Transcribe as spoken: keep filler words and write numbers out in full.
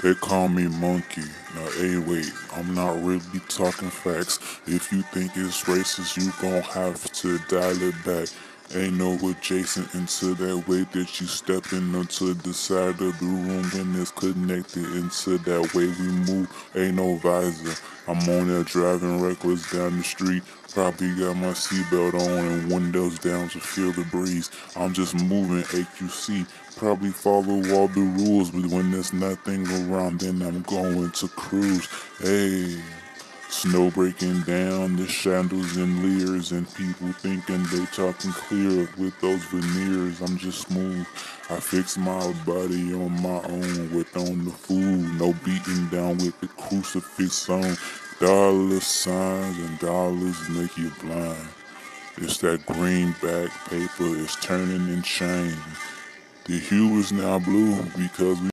They call me monkey. Now, hey, wait, I'm not really talking facts. If you think it's racist, you gon' have to dial it back. Ain't no adjacent into that way that you stepping onto the side of the room when it's connected into that way we move. Ain't no visor. I'm on there driving reckless down the street. Probably got my seatbelt on and windows down to feel the breeze. I'm just moving A Q C. Probably follow all the rules, but when there's nothing around, then I'm going to cruise. Hey. Snow breaking down, the shadows and leers, and people thinking they talking clear with those veneers. I'm just smooth. I fix my body on my own with on the food. No beating down with the crucifix on. Dollar signs and dollars make you blind. It's that greenback paper, it's turning and changing. The hue is now blue because we